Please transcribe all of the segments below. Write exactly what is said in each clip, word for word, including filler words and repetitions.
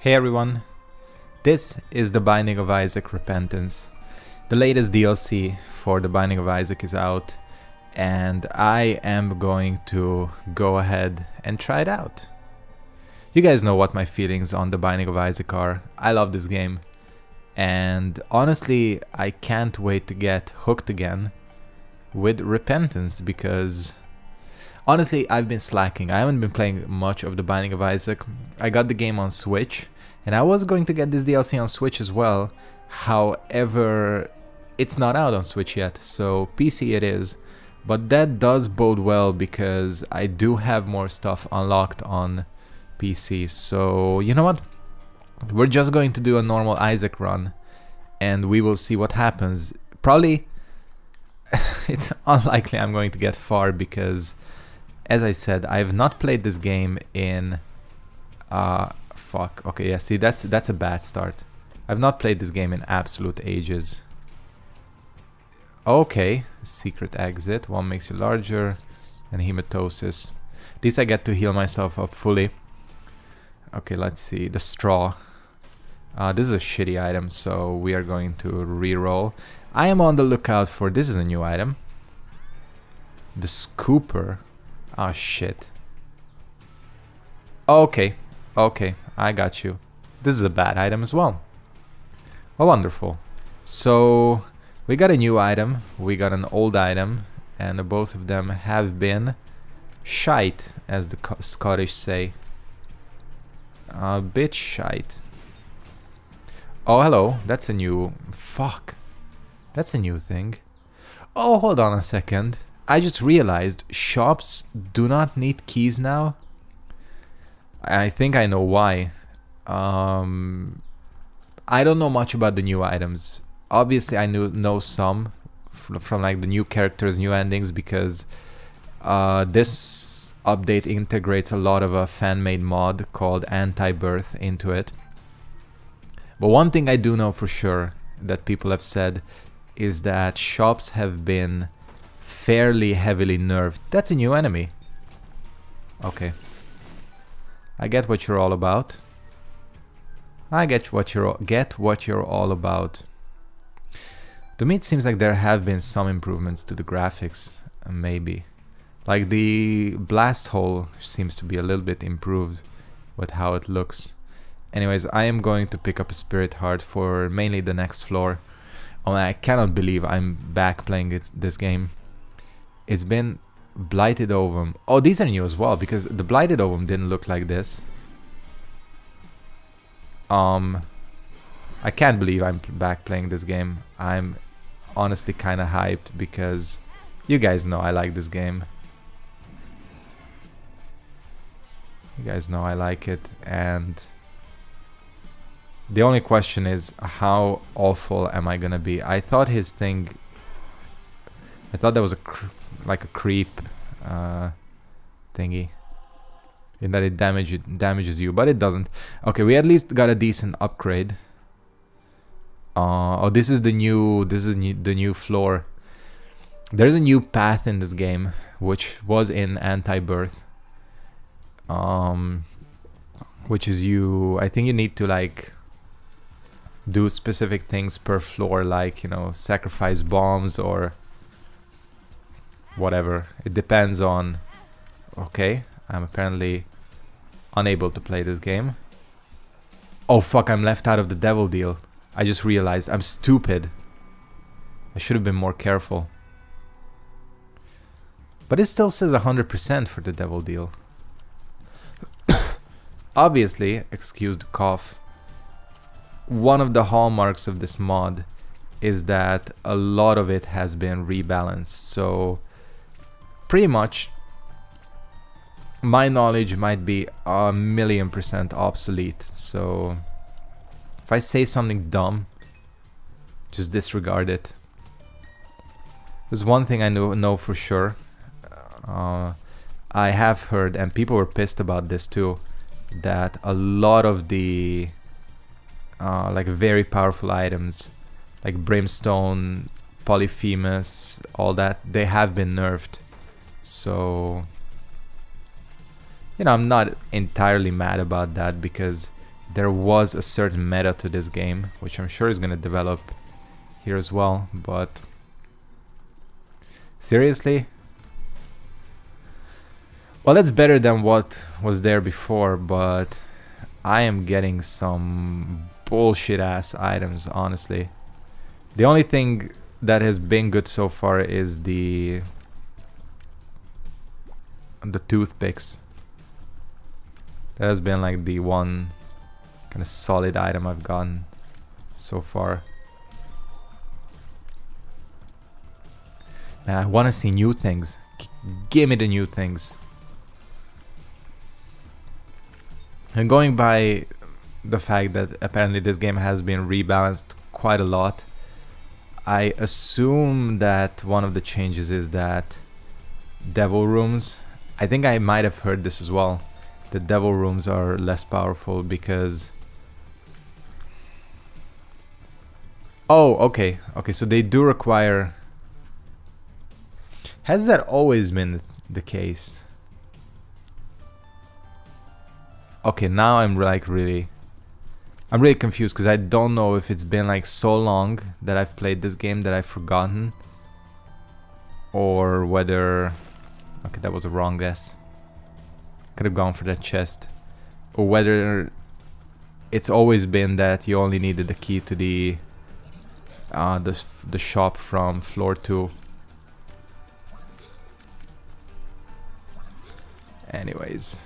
Hey everyone, this is The Binding of Isaac Repentance. The latest D L C for The Binding of Isaac is out and I am going to go ahead and try it out. You guys know what my feelings on The Binding of Isaac are. I love this game and honestly I can't wait to get hooked again with Repentance because honestly, I've been slacking. I haven't been playing much of The Binding of Isaac. I got the game on Switch, and I was going to get this D L C on Switch as well. However, it's not out on Switch yet, so P C it is. But that does bode well because I do have more stuff unlocked on P C. So, you know what? We're just going to do a normal Isaac run, and we will see what happens. Probably, it's unlikely I'm going to get far because, as I said, I have not played this game in, uh, fuck, okay, yeah, see, that's that's a bad start. I've not played this game in absolute ages. Okay, secret exit, one makes you larger, and hematosis. At least I get to heal myself up fully. Okay, let's see, the straw. Uh, this is a shitty item, so we are going to reroll. I am on the lookout for, this is a new item. The scooper. Oh shit. Okay, okay, I got you. This is a bad item as well. Oh, wonderful. So, we got a new item, we got an old item, and both of them have been shite, as the Scottish say. A bit shite. Oh, hello, that's a new... fuck. That's a new thing. Oh, hold on a second. I just realized shops do not need keys now. I think I know why. Um, I don't know much about the new items. Obviously, I knew, know some from, from like the new characters, new endings, because uh, this update integrates a lot of a fan-made mod called Antibirth into it. But one thing I do know for sure that people have said is that shops have been fairly heavily nerfed. That's a new enemy. Okay. I get what you're all about. I get what you're get what you're all about. To me it seems like there have been some improvements to the graphics, maybe. Like the blast hole seems to be a little bit improved with how it looks. Anyways, I am going to pick up a spirit heart for mainly the next floor. Oh, I cannot believe I'm back playing it, this game. It's been Blighted Ovum. Oh, these are new as well, because the Blighted Ovum didn't look like this. Um, I can't believe I'm back playing this game. I'm honestly kind of hyped, because you guys know I like this game. You guys know I like it, and the only question is, how awful am I gonna be? I thought his thing... I thought that was a... Cr like a creep uh, thingy, in that it, damage, it damages you, but it doesn't. Okay, we at least got a decent upgrade. Uh, oh, this is the new, this is new, the new floor. There's a new path in this game, which was in Anti-Birth, um, which is you. I think you need to like do specific things per floor, like you know, sacrifice bombs or whatever. It depends on... okay, I'm apparently unable to play this game. Oh fuck, I'm left out of the devil deal. I just realized I'm stupid. I should have been more careful. But it still says one hundred percent for the devil deal. Obviously, excuse the cough, one of the hallmarks of this mod is that a lot of it has been rebalanced, so pretty much my knowledge might be a million percent obsolete, so if I say something dumb, just disregard it. There's one thing I know, know for sure. Uh, I have heard, and people were pissed about this too, that a lot of the uh, like very powerful items like Brimstone, Polyphemus, all that, they have been nerfed. So, you know, I'm not entirely mad about that because there was a certain meta to this game, which I'm sure is going to develop here as well, but seriously? Well, that's better than what was there before, but I am getting some bullshit ass items, honestly. The only thing that has been good so far is the the toothpicks. That has been like the one kind of solid item I've gotten so far. Man, I want to see new things. G- give me the new things. And going by the fact that apparently this game has been rebalanced quite a lot, I assume that one of the changes is that devil rooms, I think I might have heard this as well, the devil rooms are less powerful because... Oh, okay, okay, so they do require... Has that always been the case? Okay, now I'm like really... I'm really confused because I don't know if it's been like so long that I've played this game that I've forgotten, or whether... Okay, that was a wrong guess. Could have gone for that chest. Or whether it's always been that you only needed the key to the uh, the, the shop from floor two. Anyways.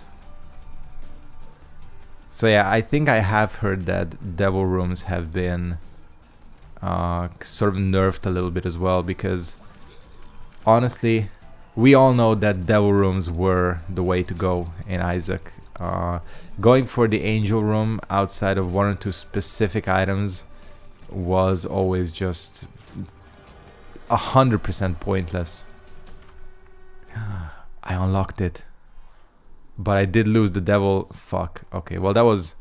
So yeah, I think I have heard that devil rooms have been uh, sort of nerfed a little bit as well, because honestly, we all know that devil rooms were the way to go in Isaac. Uh, going for the angel room outside of one or two specific items was always just a hundred percent pointless. I unlocked it. But I did lose the devil. Fuck. Okay, well that was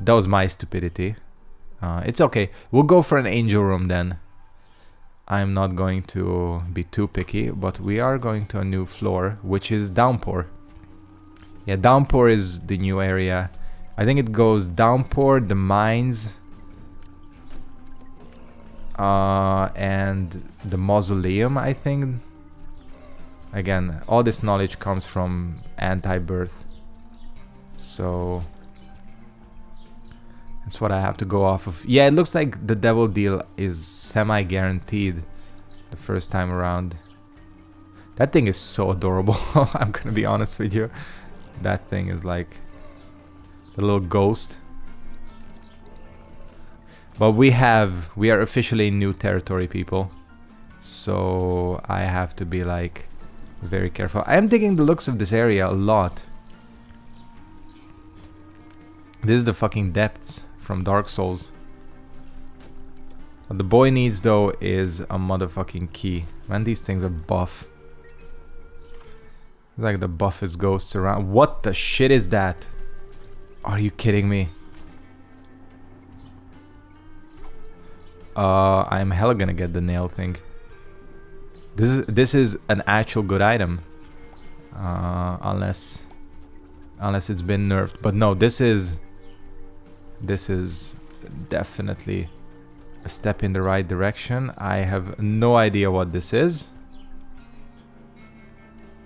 that was my stupidity. Uh, it's okay. We'll go for an angel room then. I'm not going to be too picky, but we are going to a new floor, which is Downpour. Yeah, Downpour is the new area. I think it goes Downpour, the mines, uh, and the mausoleum, I think. Again, all this knowledge comes from Antibirth, so that's what I have to go off of. Yeah, it looks like the devil deal is semi-guaranteed the first time around. That thing is so adorable, I'm gonna be honest with you. That thing is like the little ghost. But we have, we are officially in new territory, people. So I have to be like very careful. I am digging the looks of this area a lot. This is the fucking depths from Dark Souls. What the boy needs though is a motherfucking key. Man, these things are buff. It's like the buffest ghosts around. What the shit is that? Are you kidding me? Uh, I'm hella gonna get the nail thing. This is this is an actual good item, uh, unless unless it's been nerfed. But no, this is this is definitely a step in the right direction. I have no idea what this is.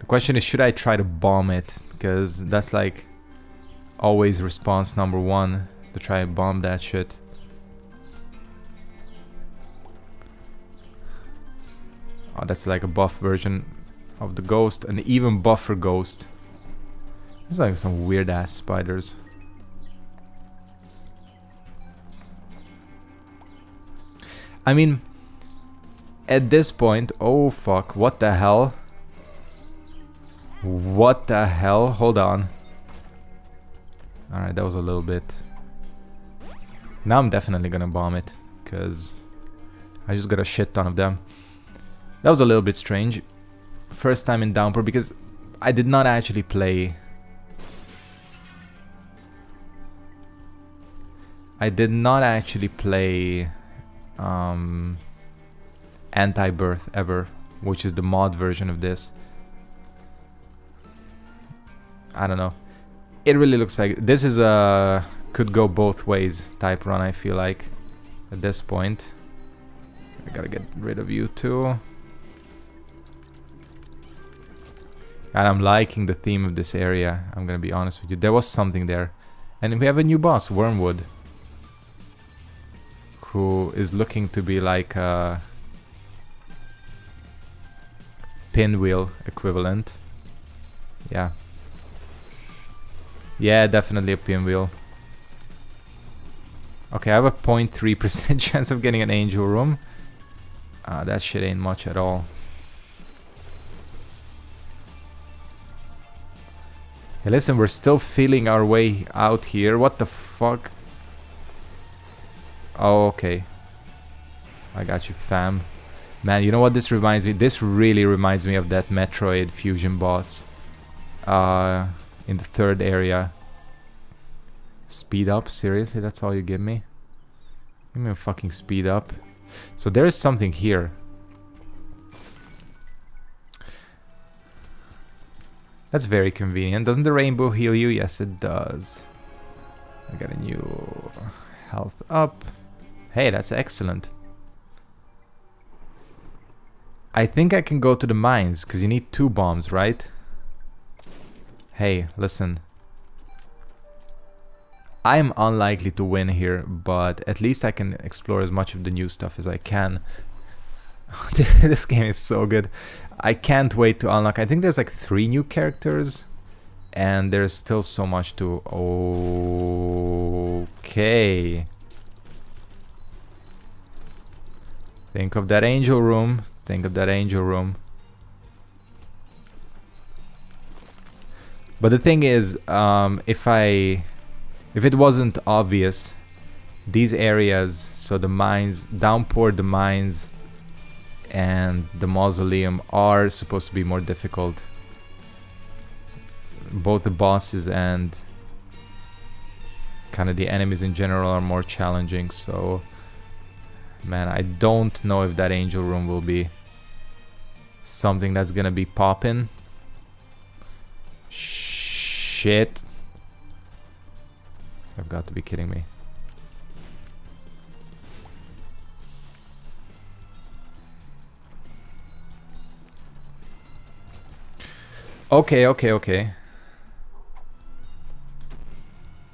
The question is, should I try to bomb it? Because that's like always response number one, to try and bomb that shit. Oh, that's like a buff version of the ghost, an even buffer ghost. It's like some weird ass spiders. I mean, at this point, oh fuck, what the hell? What the hell? Hold on. Alright, that was a little bit. Now I'm definitely gonna bomb it, because I just got a shit ton of them. That was a little bit strange, first time in Downpour, because I did not actually play... I did not actually play um, Antibirth ever, which is the mod version of this. I don't know. It really looks like... This is a could go both ways type run, I feel like, at this point. I gotta get rid of you too. And I'm liking the theme of this area, I'm gonna be honest with you. There was something there. And we have a new boss, Wormwood, who is looking to be like a pinwheel equivalent. Yeah. Yeah, definitely a pinwheel. Okay, I have a zero point three percent chance of getting an angel room. Uh, that shit ain't much at all. Hey, listen, we're still feeling our way out here. What the fuck? Oh, okay. I got you, fam. Man, you know what this reminds me? This really reminds me of that Metroid Fusion boss. Uh, in the third area. Speed up? Seriously? That's all you give me? Give me a fucking speed up. So there is something here. That's very convenient. Doesn't the rainbow heal you? Yes, it does. I got a new health up. Hey, that's excellent. I think I can go to the mines, because you need two bombs, right? Hey, listen. I'm unlikely to win here, but at least I can explore as much of the new stuff as I can. this, this game is so good. I can't wait to unlock. I think there's like three new characters, and there's still so much to... Okay. Think of that angel room. Think of that angel room. But the thing is, um, if I... if it wasn't obvious, these areas, so the mines, Downpour, the mines, and the mausoleum are supposed to be more difficult. Both the bosses and kind of the enemies in general are more challenging, so man, I don't know if that angel room will be something that's gonna be popping. Shit. I've got to be kidding me. Okay, okay, okay.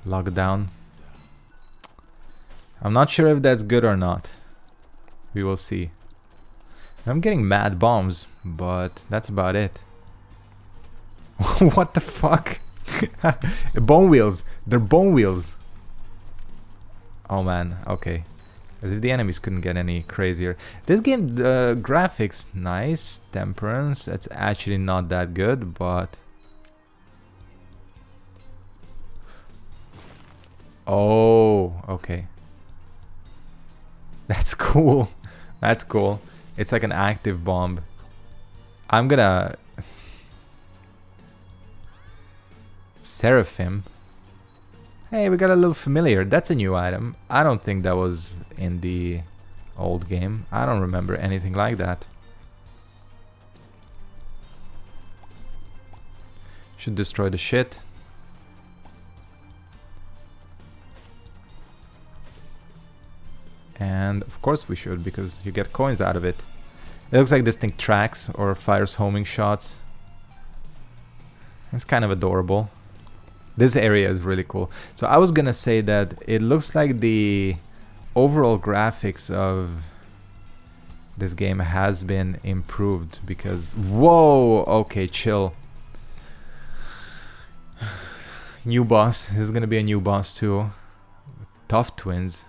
Lockdown. I'm not sure if that's good or not. We will see. I'm getting mad bombs, but that's about it. What the fuck? Bone wheels. They're bone wheels. Oh man, okay. As if the enemies couldn't get any crazier. This game, the graphics, nice. Temperance, it's actually not that good, but... oh, okay. That's cool. That's cool. It's like an active bomb. I'm gonna... Seraphim. Hey, we got a little familiar. That's a new item. I don't think that was in the old game. I don't remember anything like that. Should destroy the shit. And of course we should, because you get coins out of it. It looks like this thing tracks or fires homing shots. It's kind of adorable. This area is really cool. So I was gonna say that it looks like the overall graphics of this game has been improved because... whoa! Okay, chill. New boss. This is gonna be a new boss too. Tough twins.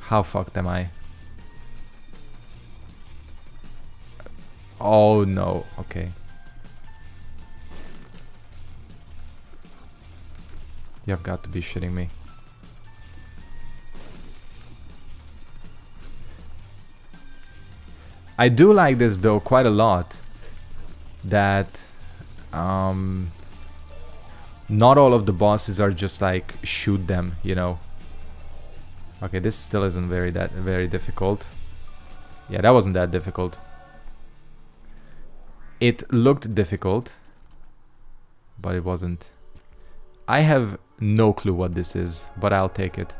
How fucked am I? Oh no, okay. You've got to be shitting me. I do like this though quite a lot. That um, not all of the bosses are just like shoot them, you know. Okay, this still isn't very that very difficult. Yeah, that wasn't that difficult. It looked difficult, but it wasn't. I have No clue what this is, but I'll take it.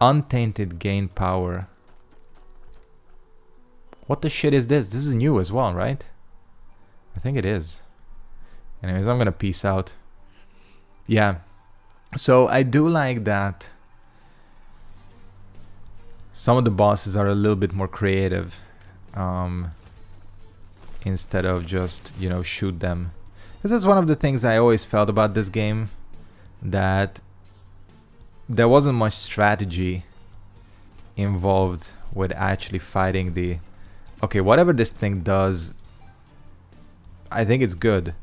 Untainted gain power. What the shit is this? This is new as well, right? I think it is. Anyways, I'm gonna peace out. Yeah. So I do like that some of the bosses are a little bit more creative. Um, instead of just, you know, shoot them. This is one of the things I always felt about this game. That there wasn't much strategy involved with actually fighting the... Okay, whatever this thing does, I think it's good.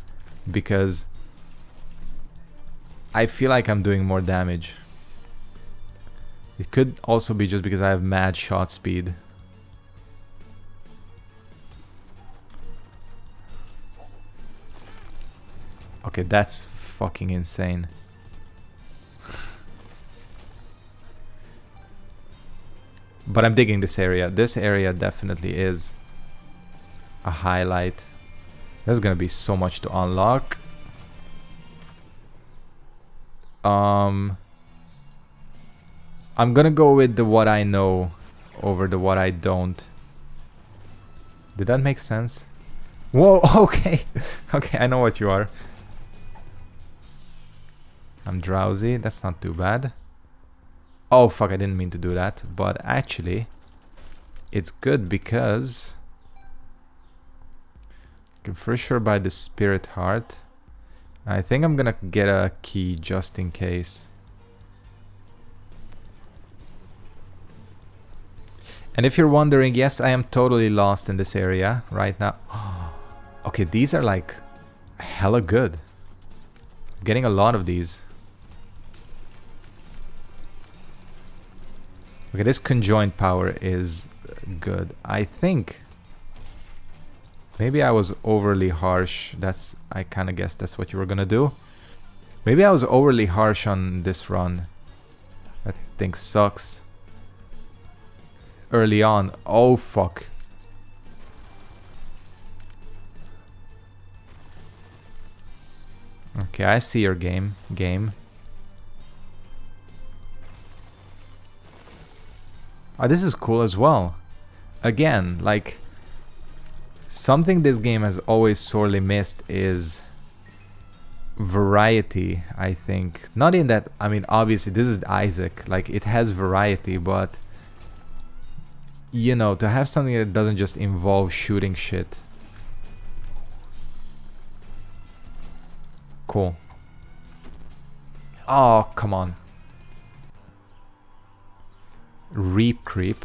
Because I feel like I'm doing more damage. It could also be just because I have mad shot speed. Okay, that's fucking insane. But I'm digging this area. This area definitely is a highlight. There's gonna be so much to unlock. Um, I'm gonna go with the what I know over the what I don't. Did that make sense? Whoa, okay. Okay, I know what you are. I'm drowsy. That's not too bad. Oh fuck, I didn't mean to do that, but actually it's good because I can for sure buy the spirit heart. I think I'm gonna get a key just in case. And if you're wondering, yes, I am totally lost in this area right now. Okay, these are like hella good. I'm getting a lot of these. Okay, this conjoined power is good. I think maybe I was overly harsh. That's, I kind of guessed that's what you were gonna do. Maybe I was overly harsh on this run. That thing sucks. Early on. Oh fuck. Okay, I see your game. Game. Oh, this is cool as well. Again, like, something this game has always sorely missed is variety, I think. Not in that, I mean, obviously, this is Isaac. Like, it has variety, but, you know, to have something that doesn't just involve shooting shit. Cool. Oh, come on. Reap creep.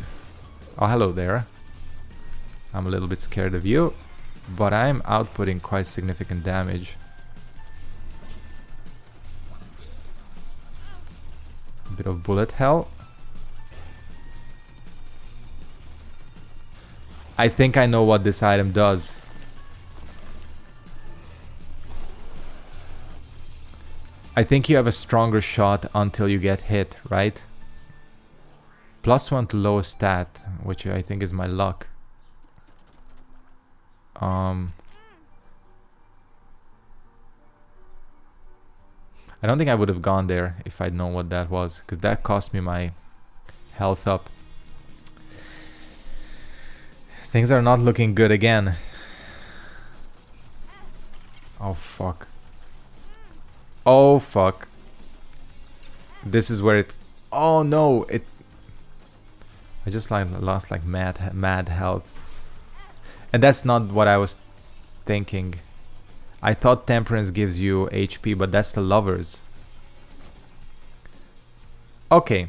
Oh, hello there. I'm a little bit scared of you, but I'm outputting quite significant damage. A bit of bullet hell. I think I know what this item does. I think you have a stronger shot until you get hit, right? Plus one to lowest stat, which I think is my luck. Um, I don't think I would have gone there if I'd known what that was, because that cost me my health up. Things are not looking good again. Oh fuck. Oh fuck. This is where it... Oh no, it... I just like lost like mad mad health. And that's not what I was thinking. I thought Temperance gives you H P, but that's the Lovers. Okay.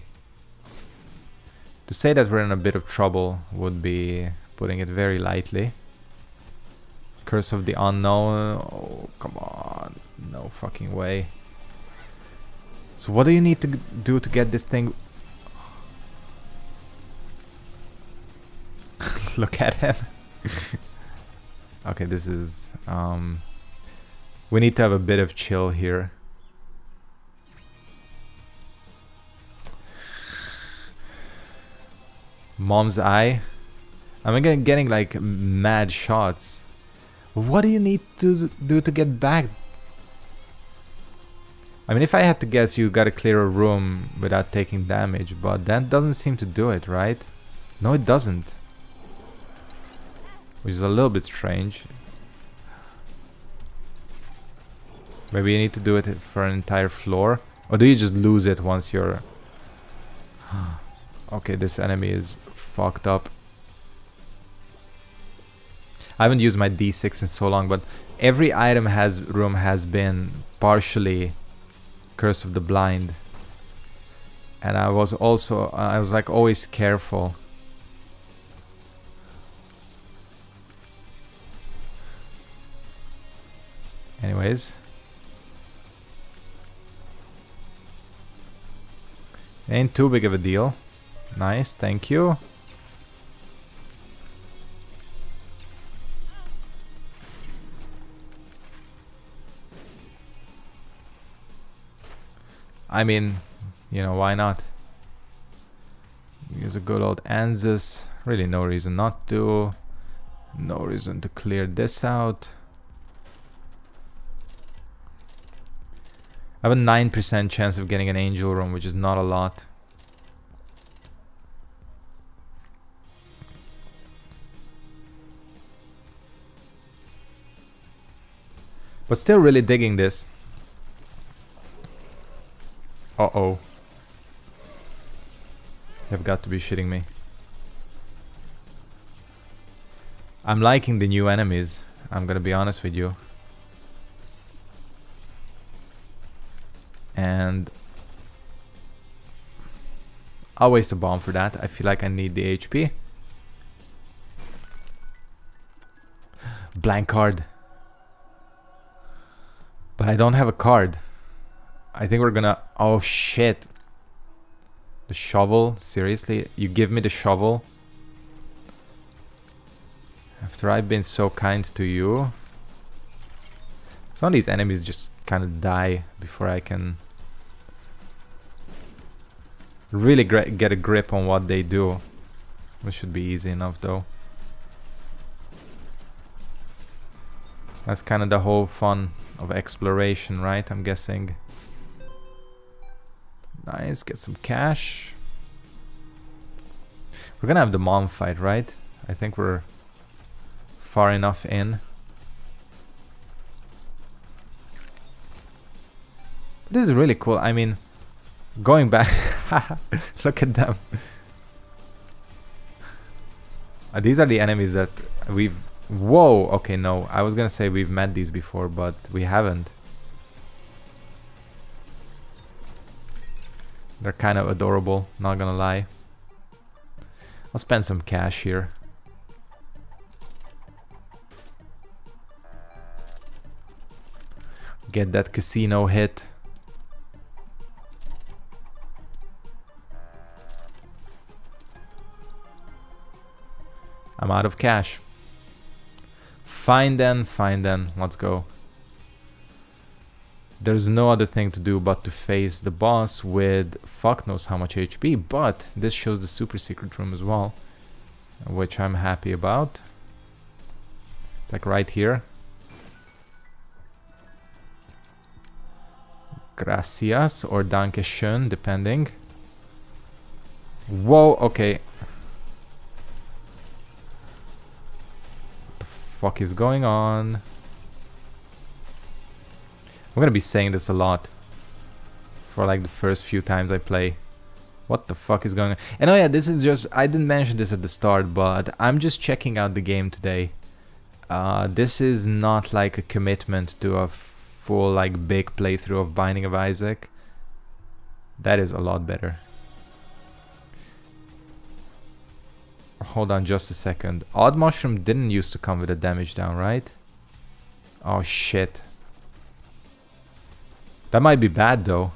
To say that we're in a bit of trouble would be putting it very lightly. Curse of the Unknown. Oh, come on. No fucking way. So what do you need to do to get this thing... Look at him. Okay, this is um we need to have a bit of chill here. Mom's Eye. I'm again getting like mad shots. What do you need to do to get back? I mean, if I had to guess, you gotta clear a room without taking damage, but that doesn't seem to do it, right? No, it doesn't. Which is a little bit strange. Maybe you need to do it for an entire floor. Or do you just lose it once you're... Okay, this enemy is fucked up. I haven't used my D six in so long, but every item has room has been partially Curse of the Blind. And I was also, I was like always careful. Anyways. Ain't too big of a deal. Nice, thank you. I mean, you know, why not? Use a good old Anzus. Really no reason not to. No reason to clear this out. I have a nine percent chance of getting an angel room, which is not a lot. But still really digging this. Uh-oh. You've got to be shitting me. I'm liking the new enemies. I'm gonna be honest with you. And... I'll waste a bomb for that. I feel like I need the H P. Blank card. But I don't have a card. I think we're gonna... Oh shit! The shovel? Seriously? You give me the shovel? After I've been so kind to you? Some of these enemies just kind of die before I can... really get a grip on what they do. Which should be easy enough though. That's kind of the whole fun of exploration, right? I'm guessing. Nice, get some cash. We're gonna have the mom fight, right? I think we're far enough in. This is really cool. I mean, going back... Look at them. Uh, these are the enemies that we've... Whoa! Okay, no. I was gonna say we've met these before, but we haven't. They're kind of adorable, not gonna lie. I'll spend some cash here. Get that casino hit. I'm out of cash. Fine then, fine then, let's go. There's no other thing to do but to face the boss with fuck knows how much H P, but this shows the super secret room as well, which I'm happy about. It's like right here. Gracias or danke schön, depending. Whoa, okay. What the fuck is going on? I'm gonna be saying this a lot for like the first few times I play. What the fuck is going on? And oh yeah, this is just... I didn't mention this at the start, but I'm just checking out the game today. Uh, this is not like a commitment to a full like big playthrough of Binding of Isaac. That is a lot better. Hold on just a second. Odd Mushroom didn't used to come with a damage down, right? Oh shit. That might be bad though.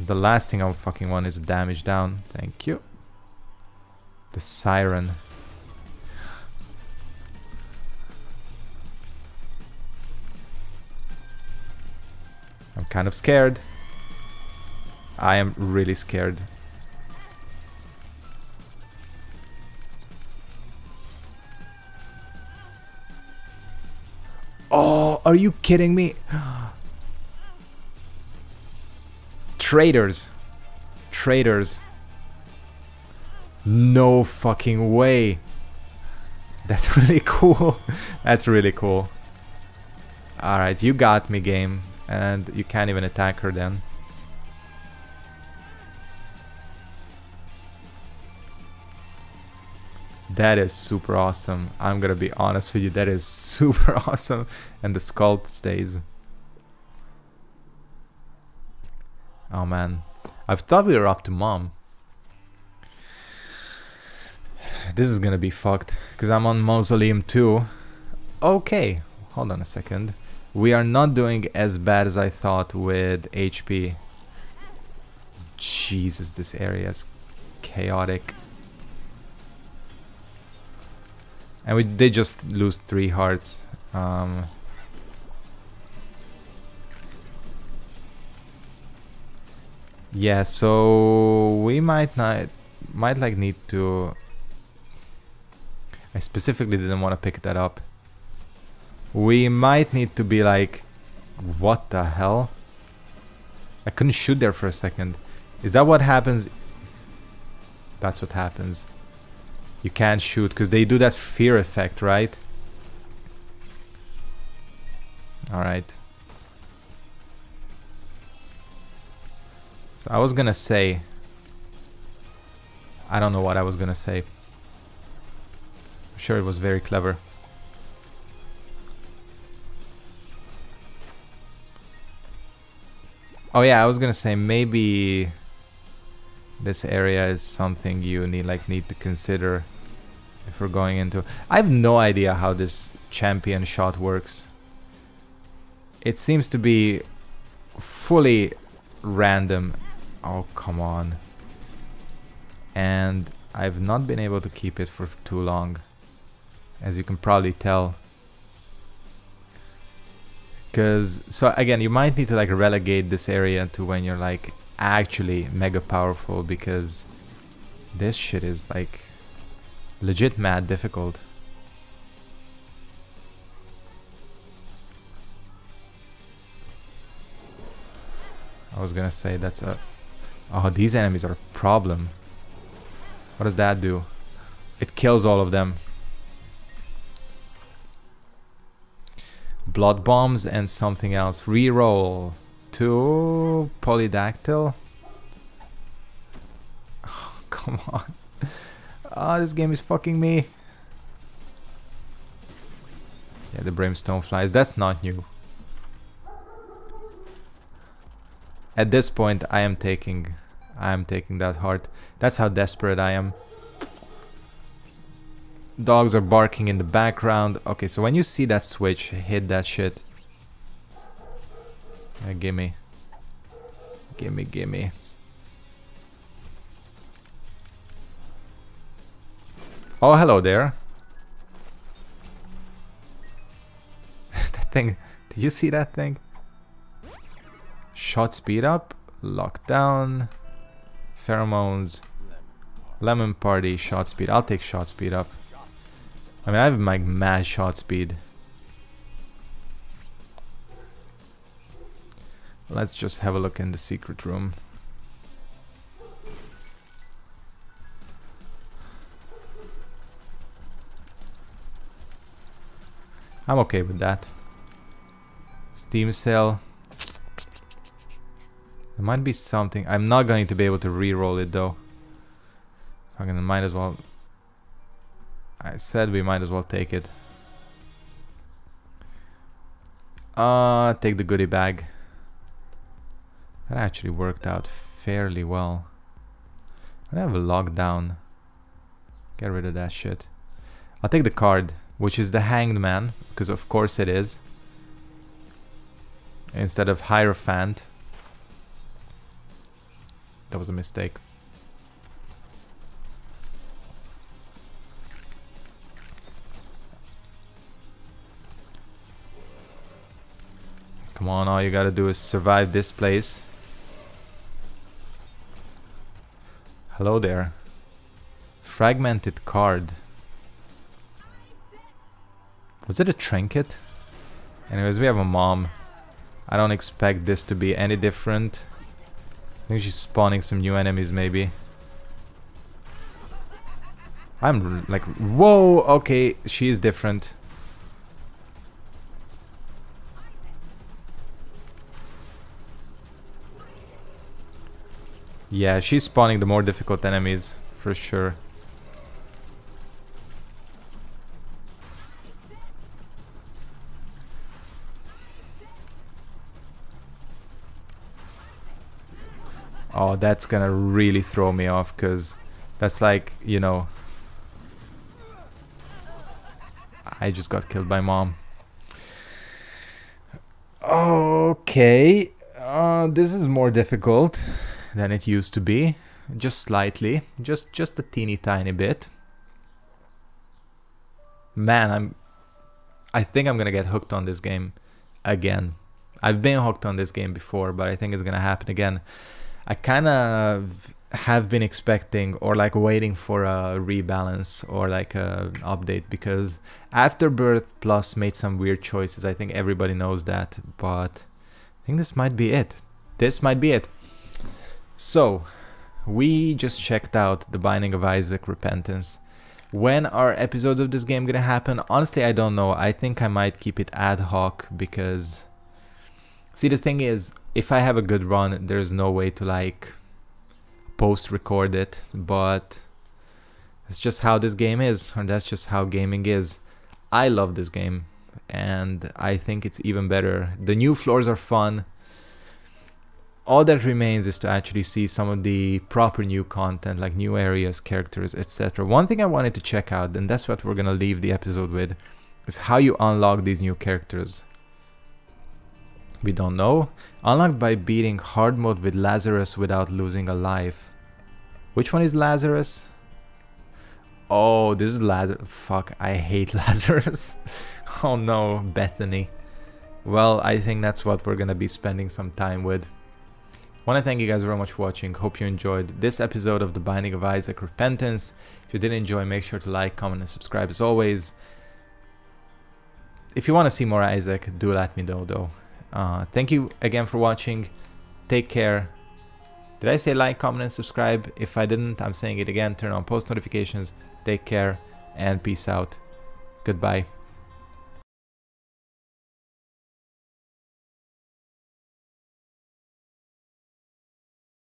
The last thing I fucking want is damage down. Thank you. The Siren. I'm kind of scared. I am really scared. Are you kidding me? Traitors. Traitors. No fucking way. That's really cool. That's really cool. Alright, you got me, game. And you can't even attack her then. That is super awesome. I'm gonna be honest with you, that is super awesome. And the sculpt stays. Oh man. I thought we were up to mom. This is gonna be fucked. Because I'm on Mausoleum too. Okay. Hold on a second. We are not doing as bad as I thought with H P. Jesus, this area is chaotic. And we did just lose three hearts. Um, yeah, so we might not, might like need to. I specifically didn't want to pick that up. We might need to be like, what the hell? I couldn't shoot there for a second. Is that what happens? That's what happens. You can't shoot because they do that fear effect, right? Alright. So I was gonna say... I don't know what I was gonna say. I'm sure it was very clever. Oh yeah, I was gonna say maybe... this area is something you need like need to consider if we're going into. I have no idea how this champion shot works. It seems to be fully random. Oh, come on. And I've not been able to keep it for too long, as you can probably tell. Because, so again, you might need to like relegate this area to when you're like actually mega powerful, because this shit is like legit mad difficult. I was gonna say that's a... oh, these enemies are a problem. What does that do? It kills all of them. Blood bombs and something else. Reroll to polydactyl. Oh, come on. Oh, this game is fucking me. Yeah, the brimstone flies. That's not new. At this point, I am taking I am taking that heart. That's how desperate I am. Dogs are barking in the background. Okay, so when you see that switch, hit that shit. Uh, gimme. Gimme, gimme. Oh, hello there. That thing. Did you see that thing? Shot speed up. Lockdown. Pheromones. Lemon party. Shot speed. I'll take shot speed up. I mean, I have like mad shot speed. Let's just have a look in the secret room. I'm okay with that. Steam cell. There might be something. I'm not going to be able to reroll it though. I'm gonna might as well. I said we might as well take it. Uh, take the goodie bag. That actually worked out fairly well. I have a lockdown. Get rid of that shit. I'll take the card, which is the Hanged Man, because of course it is. Instead of Hierophant. That was a mistake. Come on, all you gotta do is survive this place. Hello there. Fragmented card. Was it a trinket? Anyways, we have a mom. I don't expect this to be any different. I think she's spawning some new enemies, maybe. I'm like, whoa, okay, she is different. Yeah, she's spawning the more difficult enemies, for sure. Oh, that's gonna really throw me off, because that's like, you know... I just got killed by mom. Okay, uh, this is more difficult than it used to be. Just slightly, just, just a teeny tiny bit. Man, I'm... I think I'm gonna get hooked on this game again. I've been hooked on this game before, but I think it's gonna happen again. I kind of have been expecting or like waiting for a rebalance or like an update, because Afterbirth Plus made some weird choices. I think everybody knows that, but I think this might be it. This might be it. So, we just checked out The Binding of Isaac Repentance. When are episodes of this game gonna happen? Honestly, I don't know. I think I might keep it ad hoc because... See, the thing is, if I have a good run, there's no way to like post-record it, but it's just how this game is, or that's just how gaming is. I love this game, and I think it's even better. The new floors are fun. All that remains is to actually see some of the proper new content, like new areas, characters, et cetera. One thing I wanted to check out, and that's what we're gonna leave the episode with, is how you unlock these new characters. We don't know. Unlocked by beating hard mode with Lazarus without losing a life. Which one is Lazarus? Oh, this is Lazarus. Fuck, I hate Lazarus. Oh no, Bethany. Well, I think that's what we're gonna be spending some time with. I want to thank you guys very much for watching. Hope you enjoyed this episode of The Binding of Isaac Repentance. If you did enjoy, make sure to like, comment, and subscribe as always. If you want to see more Isaac, do let me know though. Uh, thank you again for watching. Take care. Did I say like, comment, and subscribe? If I didn't, I'm saying it again. Turn on post notifications. Take care and peace out. Goodbye.